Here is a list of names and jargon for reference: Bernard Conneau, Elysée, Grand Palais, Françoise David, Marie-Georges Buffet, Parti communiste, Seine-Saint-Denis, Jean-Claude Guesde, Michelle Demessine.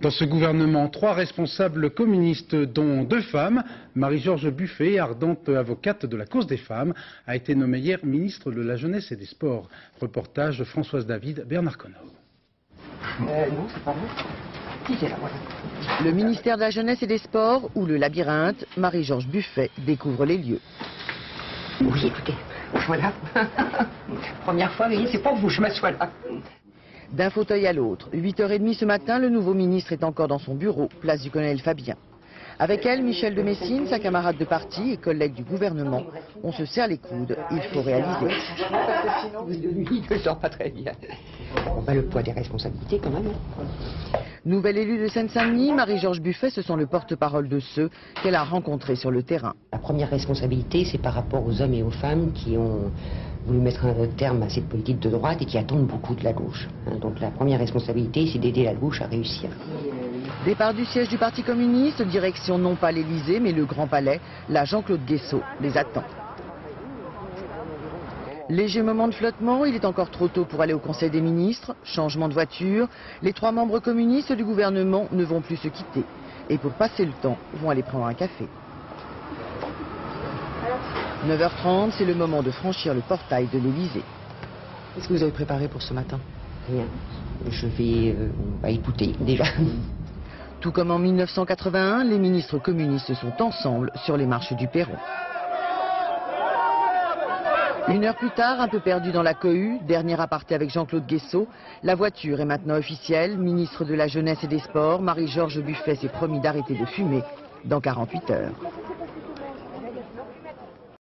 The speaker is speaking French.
Dans ce gouvernement, 3 responsables communistes, dont 2 femmes. Marie-Georges Buffet, ardente avocate de la cause des femmes, a été nommée hier ministre de la Jeunesse et des Sports. Reportage Françoise David, Bernard Conneau. Non, c'est pas vous. Si, c'est là, voilà. Le ministère de la Jeunesse et des Sports, ou le labyrinthe, Marie-Georges Buffet découvre les lieux. Oui, écoutez, voilà. Première fois, vous voyez, c'est pour vous, je m'assois là. D'un fauteuil à l'autre, 8h30 ce matin, le nouveau ministre est encore dans son bureau, place du colonel Fabien. Avec elle, Michelle Demessine, sa camarade de parti et collègue du gouvernement. On se serre les coudes, il faut réaliser. Je ne sors pas très bien. On va le poids des responsabilités quand même. Nouvelle élue de Seine-Saint-Denis, Marie-Georges Buffet se sent le porte-parole de ceux qu'elle a rencontrés sur le terrain. La première responsabilité, c'est par rapport aux hommes et aux femmes qui ont voulu mettre un terme à cette politique de droite et qui attendent beaucoup de la gauche. Donc la première responsabilité, c'est d'aider la gauche à réussir. Départ du siège du Parti communiste, direction non pas l'Elysée mais le Grand Palais, là Jean-Claude Guesde les attend. Léger moment de flottement, il est encore trop tôt pour aller au Conseil des ministres, changement de voiture, les 3 membres communistes du gouvernement ne vont plus se quitter et pour passer le temps vont aller prendre un café. 9h30, c'est le moment de franchir le portail de l'Elysée. Qu'est-ce que vous avez préparé pour ce matin? Rien. Je vais écouter déjà. Tout comme en 1981, les ministres communistes sont ensemble sur les marches du perron. 1 heure plus tard, un peu perdu dans la cohue, dernier aparté avec Jean-Claude Guesot, la voiture est maintenant officielle. Ministre de la Jeunesse et des Sports, Marie-Georges Buffet s'est promis d'arrêter de fumer dans 48 heures.